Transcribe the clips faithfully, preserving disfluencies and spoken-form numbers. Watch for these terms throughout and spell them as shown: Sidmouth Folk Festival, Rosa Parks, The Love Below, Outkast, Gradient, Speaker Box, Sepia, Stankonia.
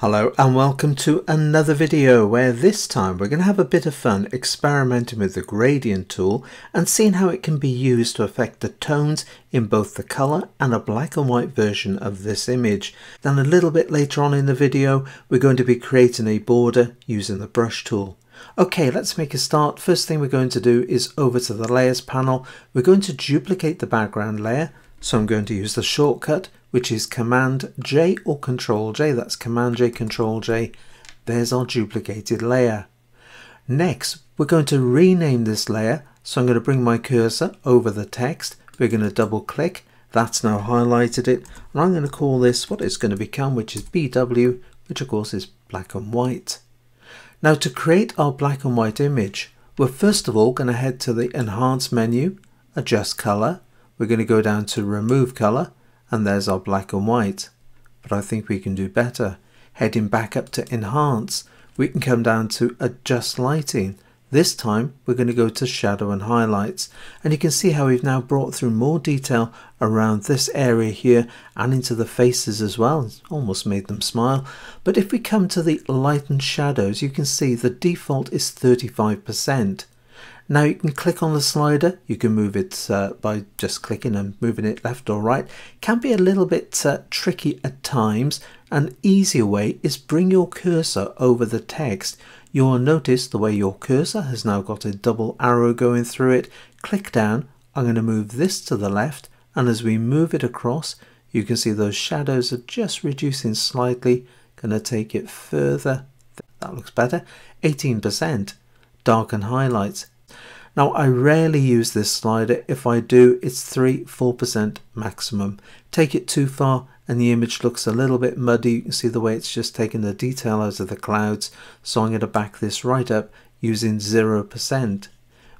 Hello and welcome to another video where this time we're going to have a bit of fun experimenting with the gradient tool and seeing how it can be used to affect the tones in both the color and a black and white version of this image. Then a little bit later on in the video we're going to be creating a border using the brush tool. Okay, let's make a start. First thing we're going to do is over to the layers panel. We're going to duplicate the background layer, so I'm going to use the shortcut which is Command J or Control J. That's Command J, Control J. There's our duplicated layer. Next, we're going to rename this layer. So I'm going to bring my cursor over the text. We're going to double click. That's now highlighted it. And I'm going to call this what it's going to become, which is B W, which of course is black and white. Now to create our black and white image, we're first of all going to head to the Enhance menu, Adjust Color. We're going to go down to Remove Color. And there's our black and white, but I think we can do better. Heading back up to Enhance, we can come down to Adjust Lighting. This time we're going to go to Shadow and Highlights, and you can see how we've now brought through more detail around this area here and into the faces as well. It's almost made them smile. But if we come to the Lighten Shadows, you can see the default is thirty-five percent. Now you can click on the slider, you can move it uh, by just clicking and moving it left or right. Can be a little bit uh, tricky at times. An easier way is bring your cursor over the text. You'll notice the way your cursor has now got a double arrow going through it. Click down, I'm going to move this to the left, and as we move it across you can see those shadows are just reducing slightly. Going to take it further, that looks better, eighteen percent. Darken Highlights. Now I rarely use this slider. If I do, it's three to four percent maximum. Take it too far and the image looks a little bit muddy. You can see the way it's just taking the detail out of the clouds, so I'm going to back this right up using zero percent.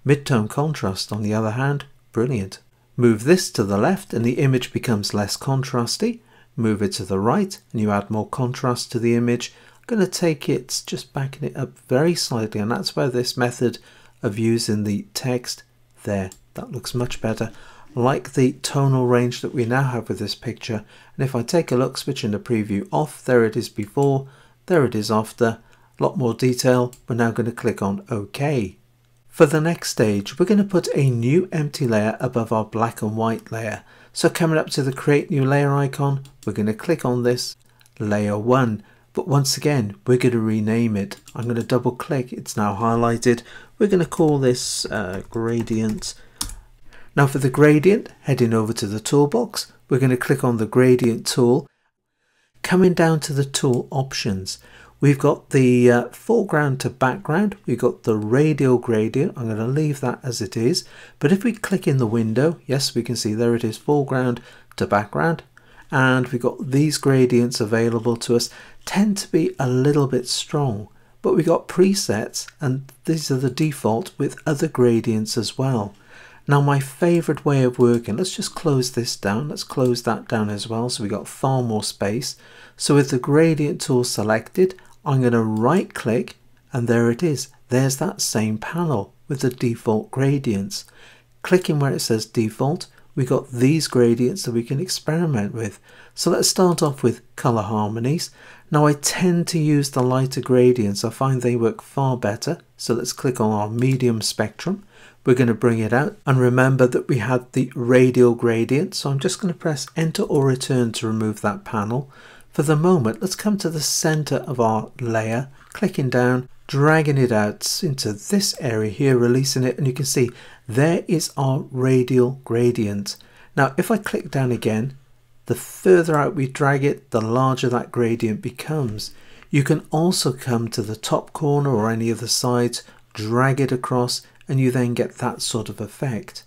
Midtone contrast on the other hand, brilliant. Move this to the left and the image becomes less contrasty. Move it to the right and you add more contrast to the image. I'm going to take it, just backing it up very slightly, and that's where this method of using the text there, that looks much better. Like the tonal range that we now have with this picture. And if I take a look, switching the preview off, there it is before, there it is after, a lot more detail. We're now going to click on OK. For the next stage we're going to put a new empty layer above our black and white layer. So coming up to the create new layer icon, we're going to click on this, layer one. But once again we're going to rename it. I'm going to double click, it's now highlighted. We're going to call this uh, gradient. Now for the gradient, heading over to the toolbox, we're going to click on the gradient tool. Coming down to the tool options, we've got the uh, foreground to background, we've got the radial gradient. I'm going to leave that as it is, but if we click in the window, yes, we can see there it is, foreground to background. And we've got these gradients available to us, tend to be a little bit strong, but we've got presets and these are the default with other gradients as well. Now my favorite way of working, let's just close this down, let's close that down as well, so we've got far more space. So with the gradient tool selected, I'm going to right click and there it is, there's that same panel with the default gradients. Clicking where it says default, we got these gradients that we can experiment with. So let's start off with color harmonies. Now I tend to use the lighter gradients, I find they work far better. So let's click on our medium spectrum. We're going to bring it out, and remember that we had the radial gradient, so I'm just going to press enter or return to remove that panel. For the moment let's come to the center of our layer, clicking down, dragging it out into this area here, releasing it, and you can see there is our radial gradient. Now if I click down again, the further out we drag it, the larger that gradient becomes. You can also come to the top corner or any of the sides, drag it across, and you then get that sort of effect.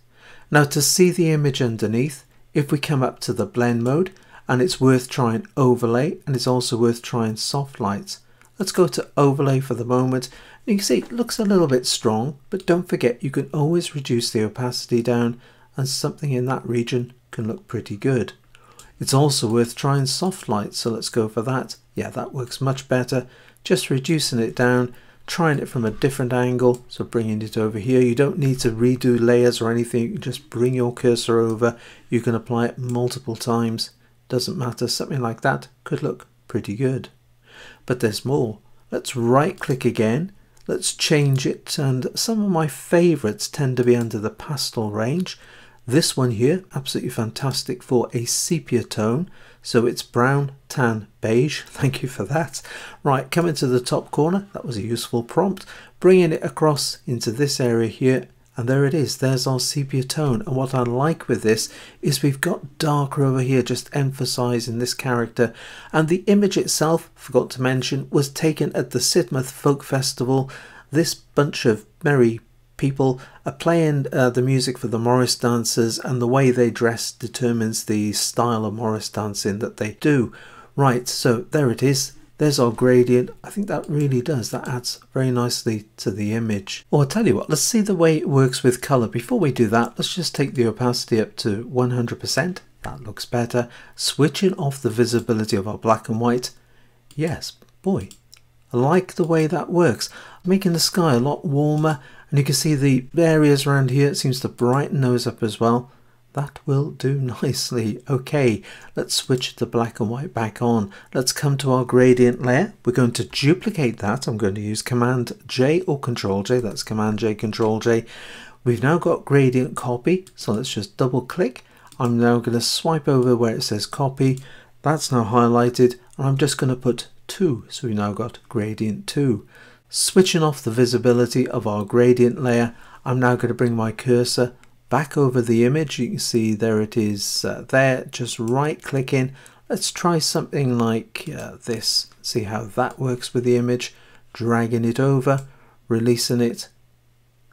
Now to see the image underneath, if we come up to the blend mode, and it's worth trying overlay and it's also worth trying soft lights. Let's go to overlay for the moment. You can see it looks a little bit strong, but don't forget you can always reduce the opacity down and something in that region can look pretty good. It's also worth trying soft light, so let's go for that. Yeah, that works much better. Just reducing it down, trying it from a different angle, so bringing it over here. You don't need to redo layers or anything, you can just bring your cursor over. You can apply it multiple times, doesn't matter. Something like that could look pretty good. But there's more. Let's right click again. Let's change it, and some of my favorites tend to be under the pastel range. This one here, absolutely fantastic for a sepia tone. So it's brown, tan, beige. Thank you for that. Right, come into the top corner. That was a useful prompt. Bringing it across into this area here. And there it is. There's our sepia tone. And what I like with this is we've got darker over here, just emphasizing this character. And the image itself, forgot to mention, was taken at the Sidmouth Folk Festival. This bunch of merry people are playing uh, the music for the Morris dancers, and the way they dress determines the style of Morris dancing that they do. Right, so there it is. There's our gradient. I think that really does. That adds very nicely to the image. Or I'll tell you what, let's see the way it works with color. Before we do that, let's just take the opacity up to one hundred percent. That looks better. Switching off the visibility of our black and white. Yes, boy, I like the way that works. Making the sky a lot warmer, and you can see the areas around here. It seems to brighten those up as well. That will do nicely. Okay, let's switch the black and white back on. Let's come to our gradient layer. We're going to duplicate that. I'm going to use Command J or Control J. That's Command J, Control J. We've now got gradient copy. So let's just double click. I'm now going to swipe over where it says copy. That's now highlighted. And I'm just going to put two. So we've now got gradient two. Switching off the visibility of our gradient layer. I'm now going to bring my cursor back over the image. You can see there it is uh, there, just right clicking. Let's try something like uh, this, see how that works with the image. Dragging it over, releasing it.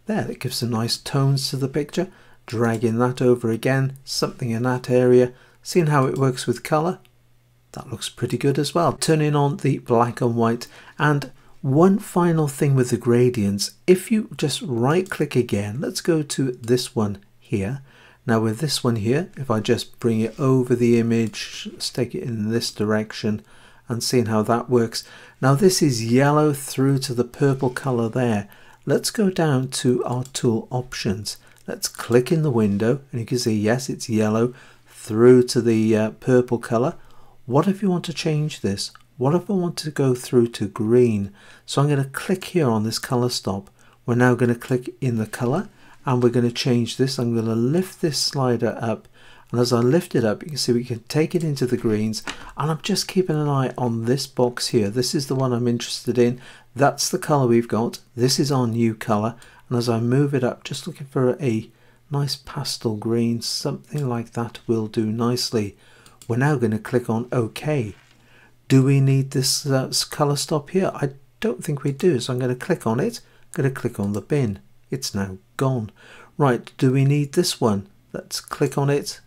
There, that gives some nice tones to the picture. Dragging that over again, something in that area. Seeing how it works with color. That looks pretty good as well. Turning on the black and white. And one final thing with the gradients, if you just right click again, let's go to this one here. Now with this one here, if I just bring it over the image, let's take it in this direction and seeing how that works. Now this is yellow through to the purple color there. Let's go down to our tool options. Let's click in the window and you can see, yes, it's yellow through to the uh, purple color. What if you want to change this? What if I want to go through to green? So I'm going to click here on this color stop. We're now going to click in the color. And we're going to change this. I'm going to lift this slider up. And as I lift it up, you can see we can take it into the greens. And I'm just keeping an eye on this box here. This is the one I'm interested in. That's the color we've got. This is our new color. And as I move it up, just looking for a nice pastel green. Something like that will do nicely. We're now going to click on OK. Do we need this uh, color stop here? I don't think we do. So I'm going to click on it. I'm going to click on the bin. It's now gone. Right, do we need this one? Let's click on it.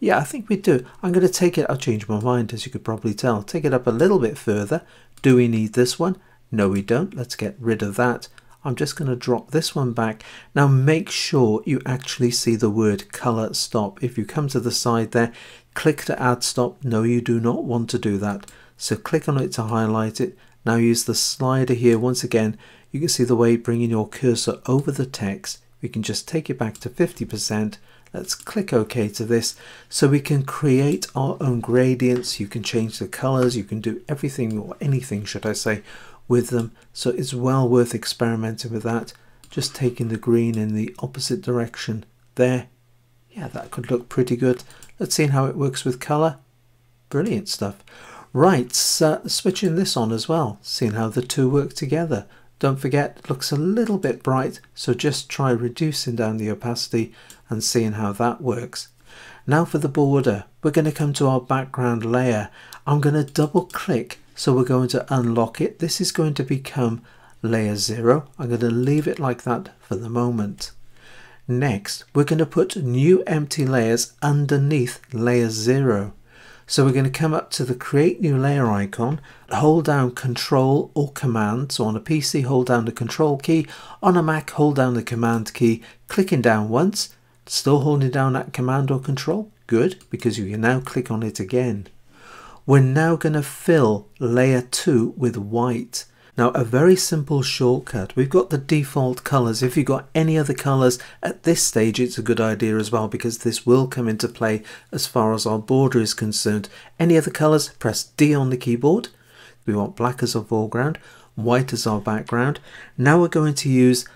Yeah, I think we do. I'm going to take it. I've changed my mind, as you could probably tell. Take it up a little bit further. Do we need this one? No, we don't. Let's get rid of that. I'm just going to drop this one back. Now make sure you actually see the word color stop. If you come to the side there, click to add stop. No, you do not want to do that. So click on it to highlight it. Now use the slider here. Once again, you can see the way bringing your cursor over the text. We can just take it back to fifty percent. Let's click OK to this. So we can create our own gradients. You can change the colors. You can do everything or anything, should I say, with them. So it's well worth experimenting with that. Just taking the green in the opposite direction there. Yeah, that could look pretty good. Let's see how it works with color. Brilliant stuff. Right, so switching this on as well, seeing how the two work together. Don't forget, it looks a little bit bright, so just try reducing down the opacity and seeing how that works. Now for the border, we're going to come to our background layer. I'm going to double click. So we're going to unlock it. This is going to become layer zero. I'm going to leave it like that for the moment. Next, we're going to put new empty layers underneath layer zero. So we're going to come up to the create new layer icon, hold down control or command. So on a P C, hold down the control key. On a Mac, hold down the command key, clicking down once, still holding down that command or control. Good, because you can now click on it again. We're now going to fill layer two with white. Now a very simple shortcut. We've got the default colors. If you've got any other colors at this stage, it's a good idea as well, because this will come into play as far as our border is concerned. Any other colors, press D on the keyboard. We want black as our foreground, white as our background. Now we're going to use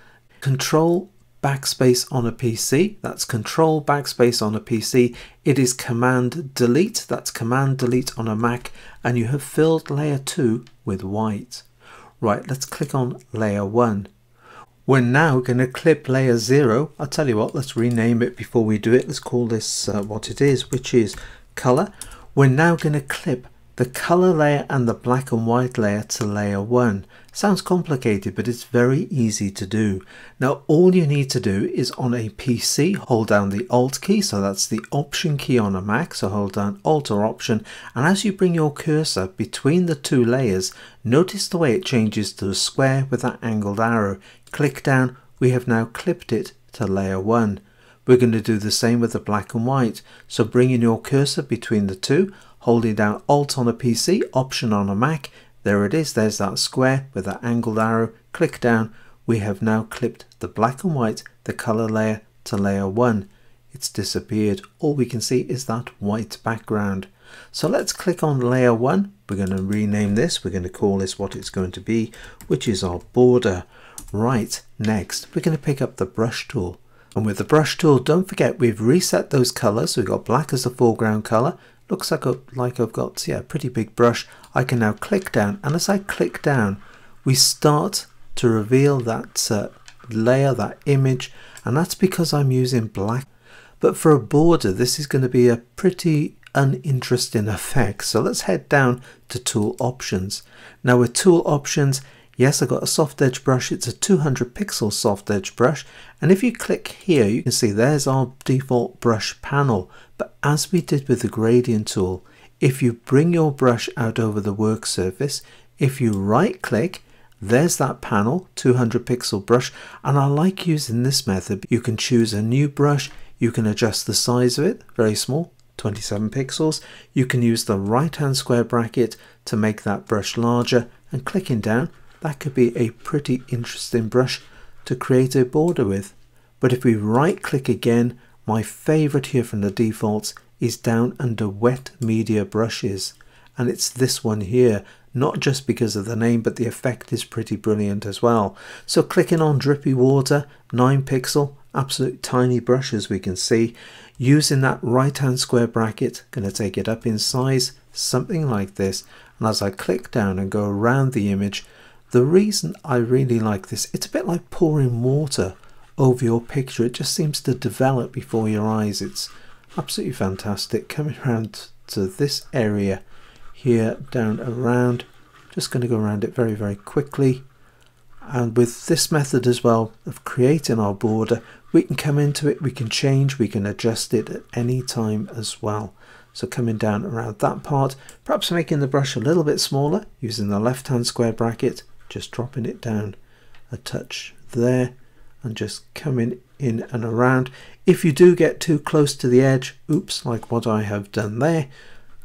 Control Backspace on a P C. That's Control Backspace on a P C. It is Command Delete. That's Command Delete on a Mac. And you have filled layer two with white. Right, let's click on layer one. We're now going to clip layer zero. I'll tell you what, let's rename it before we do it. Let's call this uh, what it is, which is color. We're now going to clip the color layer and the black and white layer to layer one. Sounds complicated, but it's very easy to do. Now, all you need to do is on a P C, hold down the Alt key. So that's the Option key on a Mac. So hold down Alt or Option. And as you bring your cursor between the two layers, notice the way it changes to a square with that angled arrow. Click down, we have now clipped it to layer one. We're going to do the same with the black and white. So bring in your cursor between the two, holding down Alt on a P C, Option on a Mac. There it is, there's that square with that angled arrow. Click down, we have now clipped the black and white, the color layer to layer one. It's disappeared. All we can see is that white background. So let's click on layer one. We're going to rename this. We're going to call this what it's going to be, which is our border. Right, next we're going to pick up the brush tool, and with the brush tool, don't forget we've reset those colors. We've got black as the foreground color. Looks like, a, like I've got yeah, a pretty big brush. I can now click down, and as I click down, we start to reveal that uh, layer, that image, and that's because I'm using black. But for a border, this is going to be a pretty uninteresting effect. So let's head down to Tool Options. Now with Tool Options, yes, I've got a soft edge brush. It's a two hundred pixel soft edge brush. And if you click here, you can see there's our default brush panel. But as we did with the gradient tool, if you bring your brush out over the work surface, if you right click, there's that panel, two hundred pixel brush. And I like using this method. You can choose a new brush. You can adjust the size of it, very small, twenty-seven pixels. You can use the right hand square bracket to make that brush larger, and clicking down, that could be a pretty interesting brush to create a border with. But if we right click again, my favorite here from the defaults is down under Wet Media Brushes. And it's this one here, not just because of the name, but the effect is pretty brilliant as well. So clicking on Drippy Water, nine pixel, absolute tiny brush as we can see. Using that right hand square bracket, going to take it up in size, something like this. And as I click down and go around the image, the reason I really like this, it's a bit like pouring water over your picture. It just seems to develop before your eyes. It's absolutely fantastic. Coming around to this area here, down around, just going to go around it very, very quickly. And with this method as well of creating our border, we can come into it, we can change, we can adjust it at any time as well. So coming down around that part, perhaps making the brush a little bit smaller, using the left hand square bracket, just dropping it down a touch there, and just coming in and around. If you do get too close to the edge, oops, like what I have done there,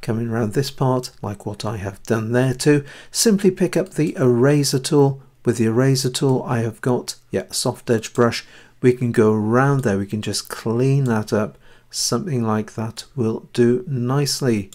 coming around this part, like what I have done there too, simply pick up the eraser tool. With the eraser tool, I have got yeah, a soft edge brush. We can go around there, we can just clean that up. Something like that will do nicely.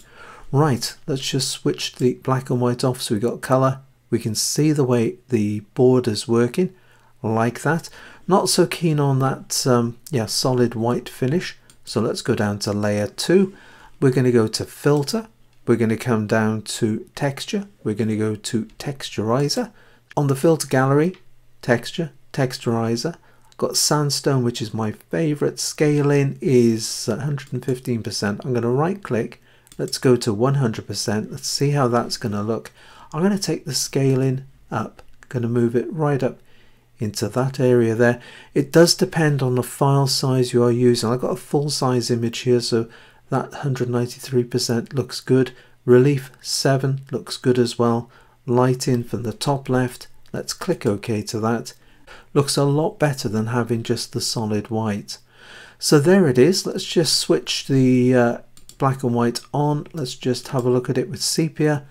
Right, let's just switch the black and white off so we've got color. We can see the way the border's working, like that. Not so keen on that um, yeah, solid white finish. So let's go down to layer two. We're going to go to filter. We're going to come down to texture. We're going to go to texturizer. On the filter gallery, texture, texturizer. I've got sandstone, which is my favorite. Scaling is one hundred fifteen percent. I'm going to right click. Let's go to one hundred percent. Let's see how that's going to look. I'm going to take the scaling up, going to move it right up into that area there. It does depend on the file size you are using. I've got a full size image here, so that one hundred ninety-three percent looks good. Relief seven looks good as well. Lighting from the top left. Let's click OK to that. Looks a lot better than having just the solid white. So there it is. Let's just switch the uh, black and white on. Let's just have a look at it with sepia.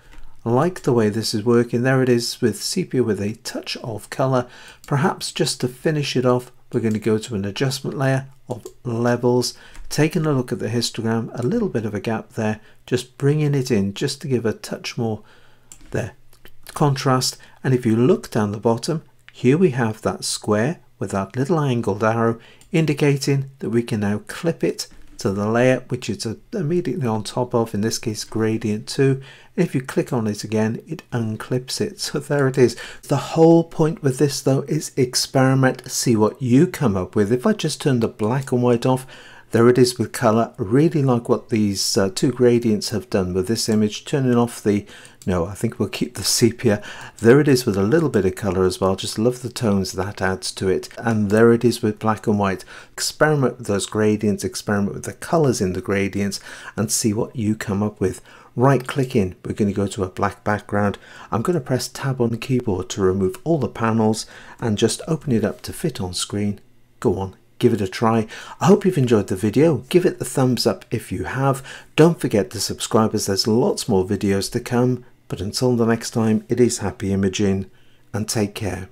I like the way this is working. There it is with sepia with a touch of color. Perhaps just to finish it off, we're going to go to an adjustment layer of levels, taking a look at the histogram, a little bit of a gap there, just bringing it in just to give a touch more there. contrast, and if you look down the bottom, here we have that square with that little angled arrow indicating that we can now clip it to the layer which it's immediately on top of, in this case gradient two. If you click on it again, it unclips it. So there it is. The whole point with this though is experiment, see what you come up with. If I just turn the black and white off, there it is with color. Really like what these uh, two gradients have done with this image. Turning off the, no, I think we'll keep the sepia. There it is with a little bit of color as well. Just love the tones that adds to it. And there it is with black and white. Experiment with those gradients, experiment with the colors in the gradients, and see what you come up with. Right click in, we're going to go to a black background. I'm going to press tab on the keyboard to remove all the panels and just open it up to fit on screen. Go on. Give it a try. I hope you've enjoyed the video. Give it the thumbs up if you have. Don't forget to subscribe as there's lots more videos to come. But until the next time, it is happy imaging and take care.